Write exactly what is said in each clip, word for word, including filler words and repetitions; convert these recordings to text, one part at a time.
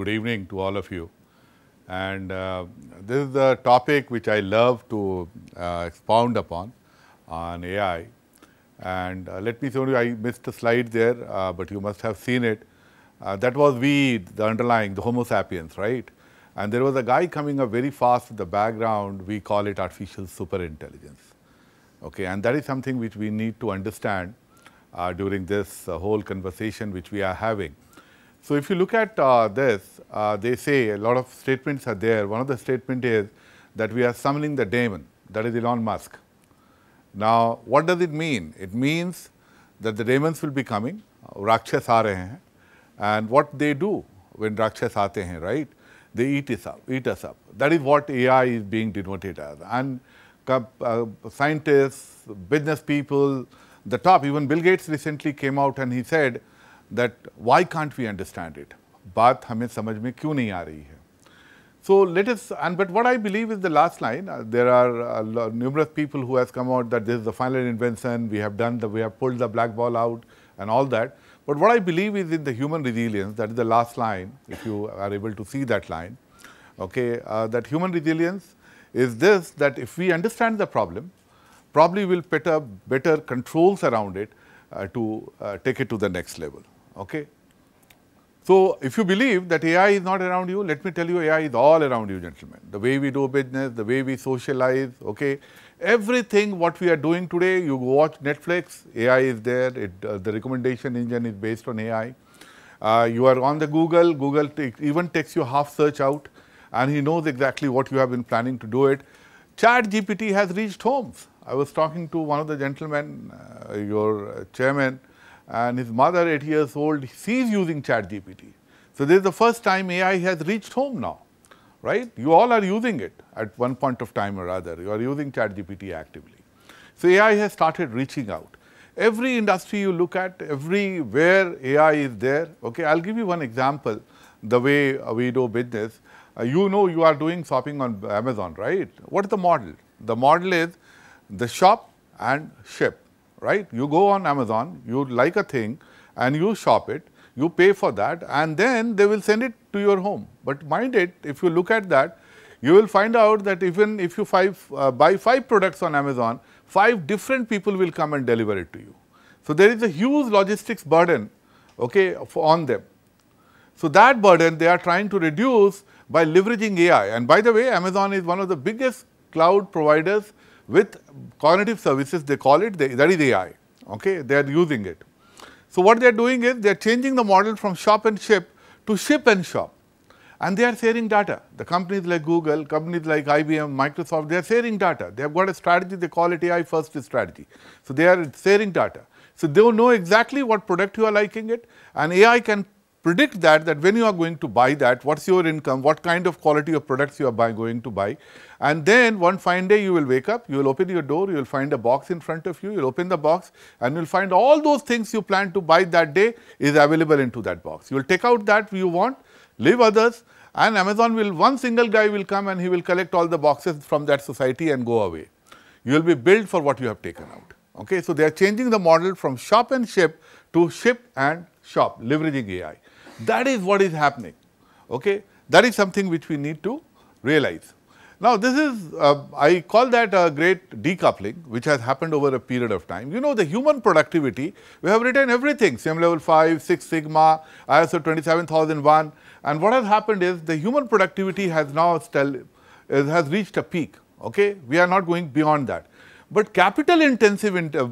good evening to all of you. And uh, this is the topic which I love to uh, expound upon, on A I. And uh, let me show you, I missed a slide there, uh, but you must have seen it. Uh, that was we, the underlying, the Homo sapiens, right? And there was a guy coming up very fast in the background. We call it artificial superintelligence. Okay, and that is something which we need to understand uh, during this uh, whole conversation which we are having. So, if you look at uh, this, uh, they say a lot of statements are there. One of the statements is that we are summoning the daemon, that is Elon Musk. Now, what does it mean? It means that the daemons will be coming, rakshas aa rahe hain, and what they do when rakshas aate hain, right? They eat us up, eat us up. That is what A I is being denoted as. And Uh, scientists, business people, the top, even Bill Gates recently came out and he said that why can't we understand it? Baat hame samajh mein kyun nahi aa rahi hai? So let us, and but what I believe is the last line. Uh, there are uh, numerous people who has come out that this is the final invention. We have done the, we have pulled the black ball out and all that. But what I believe is in the human resilience. That is the last line. If you are able to see that line, okay, uh, that human resilience. Is this that if we understand the problem, probably we will put up better controls around it uh, to uh, take it to the next level. Okay. So, if you believe that A I is not around you, let me tell you A I is all around you, gentlemen. The way we do business, the way we socialize, okay, everything what we are doing today, you watch Netflix, A I is there, it, uh, the recommendation engine is based on A I. Uh, you are on the Google, Google take, even takes your half search out. And he knows exactly what you have been planning to do it. ChatGPT has reached homes. I was talking to one of the gentlemen, uh, your chairman, and his mother, eight years old, she is using ChatGPT. So this is the first time A I has reached home now, right? You all are using it at one point of time or other. You are using ChatGPT actively. So A I has started reaching out. Every industry you look at, everywhere A I is there. Okay, I'll give you one example. The way we do business. Uh, you know you are doing shopping on Amazon, right? What is the model? The model is the shop and ship, right? You go on Amazon, you like a thing and you shop it, you pay for that and then they will send it to your home. But mind it, if you look at that, you will find out that even if you five, uh, buy five products on Amazon, five different people will come and deliver it to you. So there is a huge logistics burden, okay, for, on them. So that burden they are trying to reduce by leveraging A I. And by the way, Amazon is one of the biggest cloud providers with cognitive services, they call it, they, that is A I, okay, they are using it. So what they are doing is, they are changing the model from shop and ship to ship and shop. And they are sharing data. The companies like Google, companies like I B M, Microsoft, they are sharing data. They have got a strategy, they call it A I first strategy. So they are sharing data. So they will know exactly what product you are liking it, and A I can predict that, that when you are going to buy that, what's your income, what kind of quality of products you are buy, going to buy. And then one fine day you will wake up, you will open your door, you will find a box in front of you, you will open the box and you will find all those things you plan to buy that day is available into that box. You will take out that you want, leave others and Amazon will, one single guy will come and he will collect all the boxes from that society and go away. You will be billed for what you have taken out. Okay, so they are changing the model from shop and ship to ship and shop, leveraging A I. That is what is happening, okay? That is something which we need to realize. Now, this is, uh, I call that a great decoupling, which has happened over a period of time. You know, the human productivity, we have written everything, S I M level five, Six Sigma, I S O twenty-seven thousand one. And what has happened is the human productivity has now still, uh, has reached a peak, okay? We are not going beyond that. But capital intensive in, uh,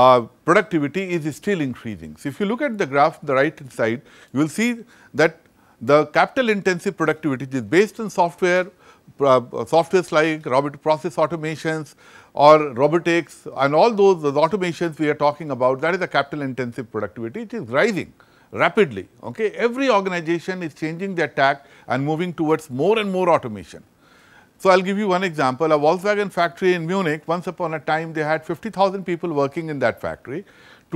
Uh, productivity is still increasing. So, if you look at the graph on the right hand side, you will see that the capital intensive productivity is based on software, uh, softwares like robot process automations or robotics and all those, those automations we are talking about, that is the capital intensive productivity, it is rising rapidly. Okay? Every organization is changing their tack and moving towards more and more automation. So, I will give you one example, a Volkswagen factory in Munich, once upon a time they had fifty thousand people working in that factory.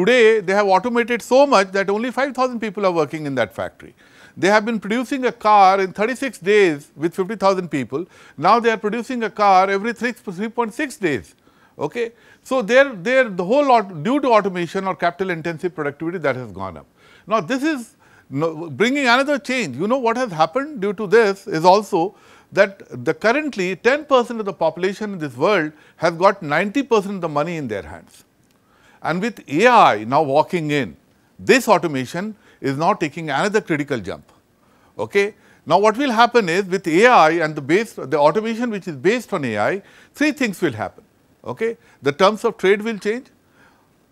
Today, they have automated so much that only five thousand people are working in that factory. They have been producing a car in thirty-six days with fifty thousand people. Now, they are producing a car every three point six days. Okay? So, they're, they're the whole lot due to automation or capital intensive productivity that has gone up. Now, this is no, bringing another change. You know what has happened due to this is also that the currently ten percent of the population in this world has got ninety percent of the money in their hands. And with A I now walking in, this automation is now taking another critical jump. Okay? Now, what will happen is with A I and the base, the automation which is based on A I, three things will happen. Okay? The terms of trade will change.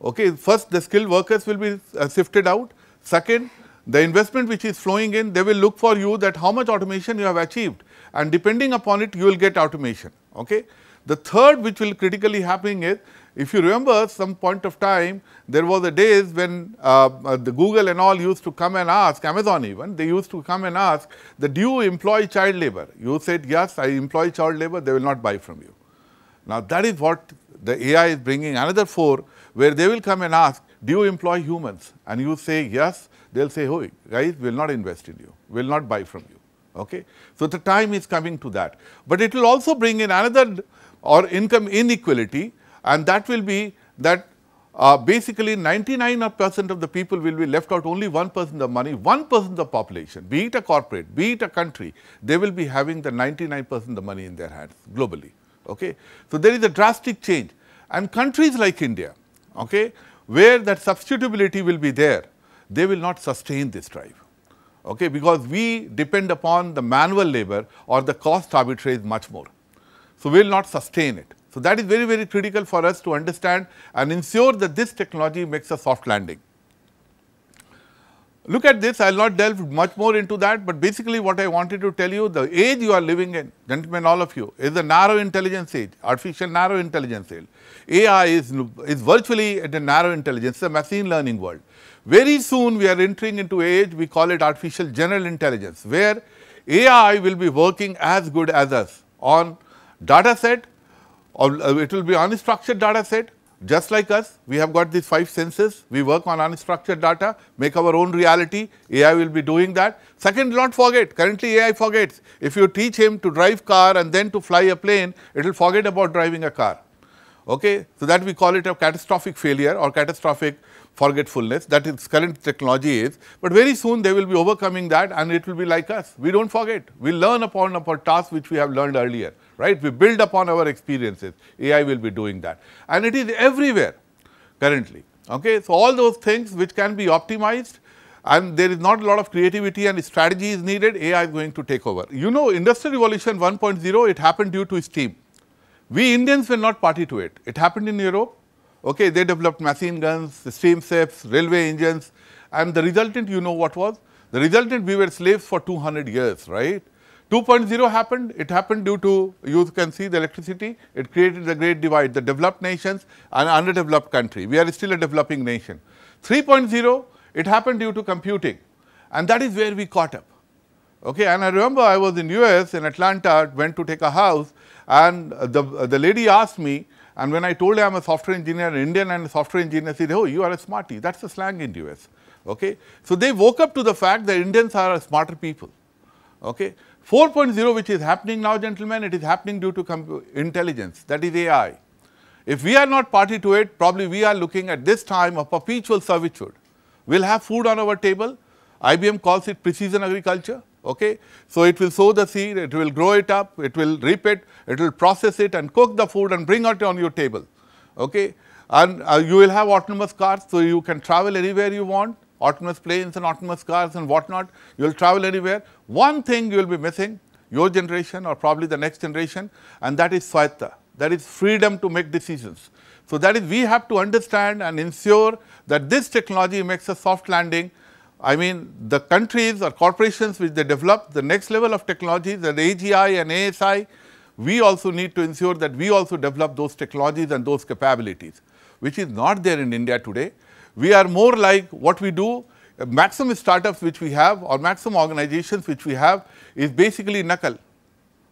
Okay? First, the skilled workers will be uh, sifted out. Second, the investment which is flowing in, they will look for you that how much automation you have achieved, and depending upon it, you will get automation. Okay? The third which will critically happening is, if you remember some point of time, there was a days when uh, uh, the Google and all used to come and ask, Amazon even, they used to come and ask that, do you employ child labor? You said, yes, I employ child labor, they will not buy from you. Now, that is what the A I is bringing another four, where they will come and ask, do you employ humans? And you say, yes, they will say, oh, guys, we will not invest in you, we will not buy from you. Okay? So, the time is coming to that. But it will also bring in another or income inequality, and that will be that uh, basically ninety-nine percent of the people will be left out, only one percent of the money, one percent of the population, be it a corporate, be it a country, they will be having the ninety-nine percent of the money in their hands globally. Okay? So, there is a drastic change, and countries like India, okay, where that substitutability will be there, they will not sustain this drive. Okay? Because we depend upon the manual labor or the cost arbitrage much more. So, we will not sustain it. So, that is very, very critical for us to understand and ensure that this technology makes a soft landing. Look at this, I will not delve much more into that, but basically what I wanted to tell you, the age you are living in, gentlemen, all of you, is the narrow intelligence age, artificial narrow intelligence age. A I is, is virtually at a narrow intelligence, the machine learning world. Very soon we are entering into age, we call it artificial general intelligence, where A I will be working as good as us on data set, or it will be unstructured data set. Just like us, we have got these five senses, we work on unstructured data, make our own reality, A I will be doing that. Second, do not forget, currently A I forgets. If you teach him to drive car and then to fly a plane, it will forget about driving a car. Okay? So, that we call it a catastrophic failure or catastrophic forgetfulness, that its current technology is. But very soon they will be overcoming that, and it will be like us. We don't forget. We learn upon our tasks which we have learned earlier. Right? We build upon our experiences. A I will be doing that, and it is everywhere currently. Okay? So, all those things which can be optimized, and there is not a lot of creativity and strategy is needed, A I is going to take over. You know, Industrial Revolution one point oh, it happened due to steam. We Indians were not party to it. It happened in Europe. Okay? They developed machine guns, steam ships, railway engines, and the resultant, you know what was? The resultant, we were slaves for two hundred years, right? two point oh happened, it happened due to, you can see the electricity, it created the great divide, the developed nations and underdeveloped country. We are still a developing nation. three point oh, it happened due to computing, and that is where we caught up. Okay? And I remember I was in U S, in Atlanta, went to take a house, and the, the lady asked me, and when I told her I am a software engineer, an Indian and a software engineer, she said, oh, you are a smarty. That is the slang in U S. Okay? So, they woke up to the fact that Indians are a smarter people. Okay? four point oh, which is happening now, gentlemen, it is happening due to intelligence, that is A I. If we are not party to it, probably we are looking at this time of perpetual servitude. We will have food on our table. I B M calls it precision agriculture. Okay? So, it will sow the seed, it will grow it up, it will reap it, it will process it and cook the food and bring it on your table. Okay? And uh, you will have autonomous cars, so you can travel anywhere you want. Autonomous planes and autonomous cars and whatnot, you will travel anywhere. One thing you will be missing, your generation or probably the next generation, and that is swayatha, that is freedom to make decisions. So, that is we have to understand and ensure that this technology makes a soft landing. I mean, the countries or corporations which they develop, the next level of technologies, the A G I and A S I, we also need to ensure that we also develop those technologies and those capabilities, which is not there in India today. We are more like what we do, uh, maximum startups which we have or maximum organizations which we have is basically knuckle.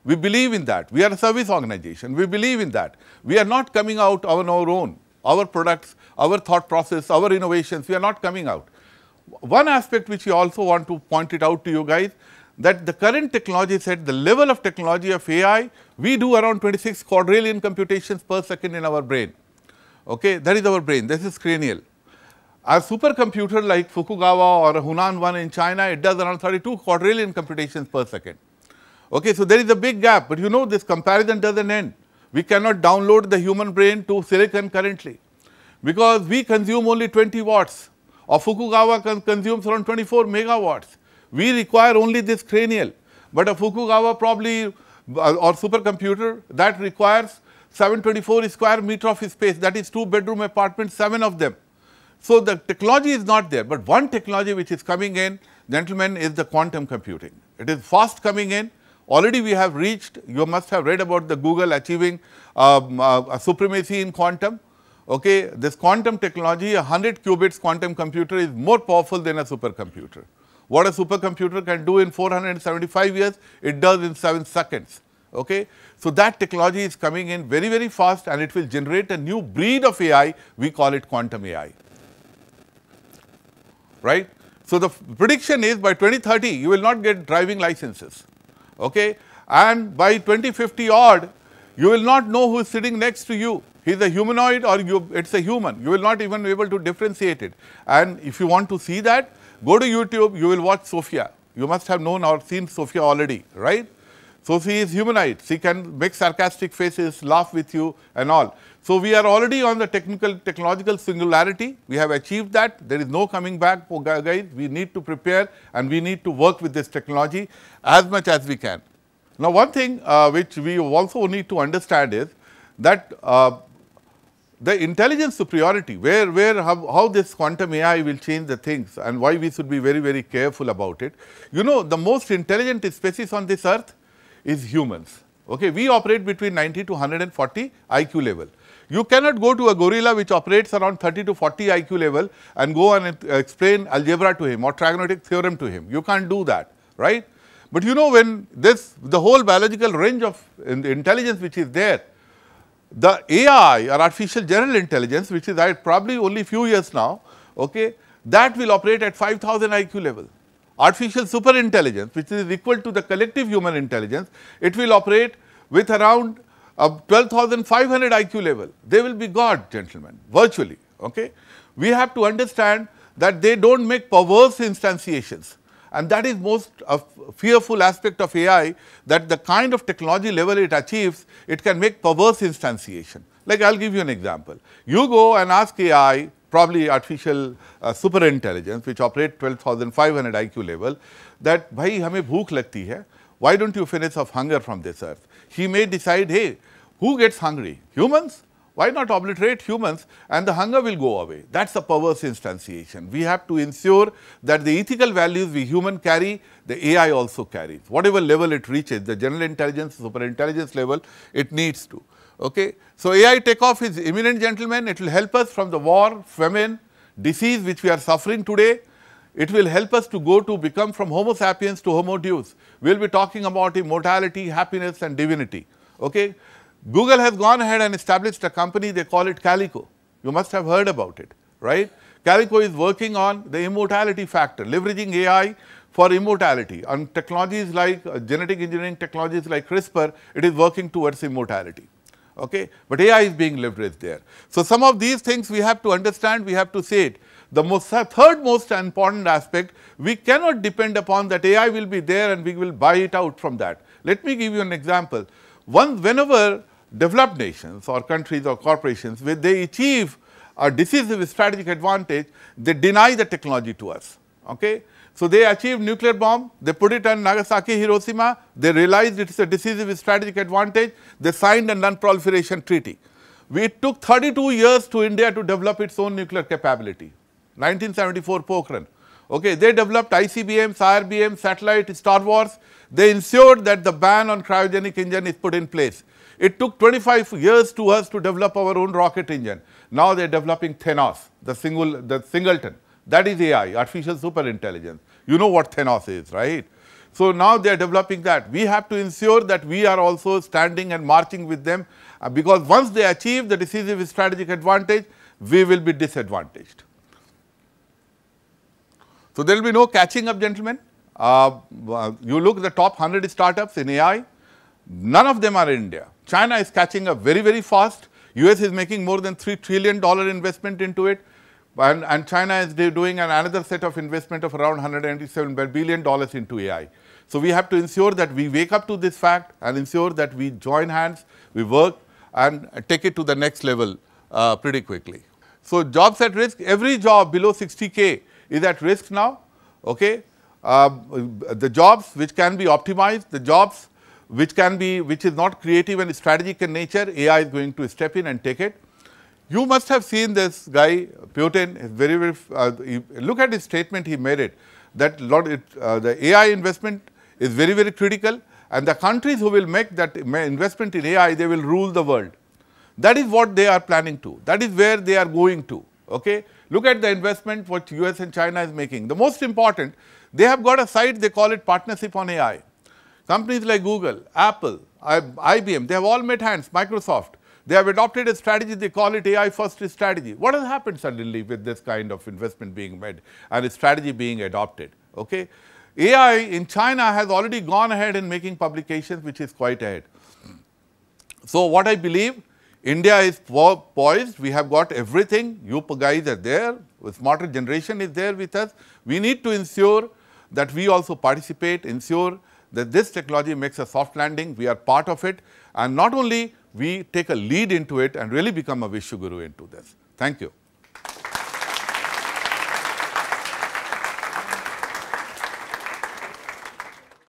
We believe in that. We are a service organization. We believe in that. We are not coming out on our own, our products, our thought process, our innovations, we are not coming out. One aspect which we also want to point it out to you guys, that the current technology set, the level of technology of A I, we do around twenty-six quadrillion computations per second in our brain. Okay? That is our brain. This is cranial. A supercomputer like Fukugawa or Hunan one in China, it does around thirty-two quadrillion computations per second. Okay, so there is a big gap, but you know this comparison doesn't end. We cannot download the human brain to silicon currently, because we consume only twenty watts, or Fukugawa con consumes around twenty-four megawatts. We require only this cranial, but a Fukugawa probably or supercomputer that requires seven hundred twenty-four square meter of space, that is two bedroom apartments, seven of them. So the technology is not there, but one technology which is coming in, gentlemen, is the quantum computing. It is fast coming in. Already we have reached, you must have read about the Google achieving um, uh, a supremacy in quantum. Okay, this quantum technology, a one hundred qubits quantum computer is more powerful than a supercomputer. What a supercomputer can do in four hundred seventy-five years, it does in seven seconds. Okay, so that technology is coming in very, very fast, and it will generate a new breed of A I. We call it quantum A I, right? So the prediction is by twenty thirty, you will not get driving licenses. Okay, and by twenty fifty odd, you will not know who is sitting next to you. He is a humanoid or you, it's a human. You will not even be able to differentiate it. And if you want to see that, go to YouTube, you will watch Sophia. You must have known or seen Sophia already, right? So she is humanoid. She can make sarcastic faces, laugh with you and all. So we are already on the technical, technological singularity. We have achieved that. There is no coming back, guys. We need to prepare and we need to work with this technology as much as we can. Now, one thing uh, which we also need to understand is that uh, the intelligence superiority, where, where how, how this quantum A I will change the things and why we should be very, very careful about it. You know, the most intelligent species on this earth is humans. Okay, we operate between ninety to one hundred forty I Q level. You cannot go to a gorilla which operates around thirty to forty I Q level and go and explain algebra to him or trigonometric theorem to him. You can't do that, right? But you know, when this, the whole biological range of in the intelligence which is there, the A I or artificial general intelligence, which is probably only few years now, okay, that will operate at five thousand I Q level. Artificial super intelligence, which is equal to the collective human intelligence, it will operate with around uh, twelve thousand five hundred I Q level. They will be God, gentlemen, virtually. Okay? We have to understand that they don't make perverse instantiations. And that is most uh, fearful aspect of A I, that the kind of technology level it achieves, it can make perverse instantiation. Like I'll give you an example. You go and ask A I, probably artificial uh, super intelligence, which operate twelve thousand five hundred I Q level, that bhai hame bhook lagti hai, why don't you finish off hunger from this earth? He may decide, hey, who gets hungry? Humans? Why not obliterate humans and the hunger will go away? That's a perverse instantiation. We have to ensure that the ethical values we human carry, the A I also carries. Whatever level it reaches, the general intelligence, super intelligence level, it needs to. Okay, so A I takeoff is imminent, gentlemen. It will help us from the war, famine, disease which we are suffering today. It will help us to go to become from Homo sapiens to Homo Deus. We will be talking about immortality, happiness and divinity. Okay, Google has gone ahead and established a company, they call it Calico. You must have heard about it, right? Calico is working on the immortality factor, leveraging A I for immortality. On technologies like uh, genetic engineering technologies like CRISPR, it is working towards immortality. Okay, but A I is being leveraged there. So some of these things we have to understand, we have to say it. The most, third most important aspect, we cannot depend upon that A I will be there and we will buy it out from that. Let me give you an example. One, whenever developed nations or countries or corporations, when they achieve a decisive strategic advantage, they deny the technology to us. Okay? So they achieved nuclear bomb, they put it on Nagasaki, Hiroshima, they realized it is a decisive strategic advantage, they signed a non-proliferation treaty. It took thirty-two years to India to develop its own nuclear capability, nineteen seventy-four Pokhran. Okay, they developed I C B Ms, I R B Ms, satellite, Star Wars. They ensured that the ban on cryogenic engine is put in place. It took twenty-five years to us to develop our own rocket engine. Now they are developing Thanos, the, single, the singleton. That is A I, artificial super intelligence. You know what Thanos is, right? So now they are developing that. We have to ensure that we are also standing and marching with them, uh, because once they achieve the decisive strategic advantage, we will be disadvantaged. So there will be no catching up, gentlemen. Uh, you look at the top one hundred startups in A I, none of them are in India. China is catching up very, very fast. U S is making more than three trillion dollars investment into it. And, and China is doing an another set of investment of around one hundred eighty-seven billion dollars into A I. So we have to ensure that we wake up to this fact and ensure that we join hands, we work, and take it to the next level uh, pretty quickly. So jobs at risk, every job below sixty K is at risk now, okay? Uh, the jobs which can be optimized, the jobs which can be, which is not creative and strategic in nature, A I is going to step in and take it. You must have seen this guy, Putin, is very, very, uh, he, look at his statement he made it, that lot it, uh, the A I investment is very, very critical, and the countries who will make that investment in A I, they will rule the world. That is what they are planning to. That is where they are going to, okay? Look at the investment what U S and China is making. The most important, they have got a site, they call it Partnership on A I. Companies like Google, Apple, I B M, they have all met hands, Microsoft. They have adopted a strategy, they call it A I first strategy. What has happened suddenly with this kind of investment being made and a strategy being adopted, okay? A I in China has already gone ahead in making publications, which is quite ahead. So what I believe, India is po poised, we have got everything, you guys are there, a smarter generation is there with us. We need to ensure that we also participate, ensure that this technology makes a soft landing, we are part of it, and not only we take a lead into it and really become a Vishwaguru into this. Thank you.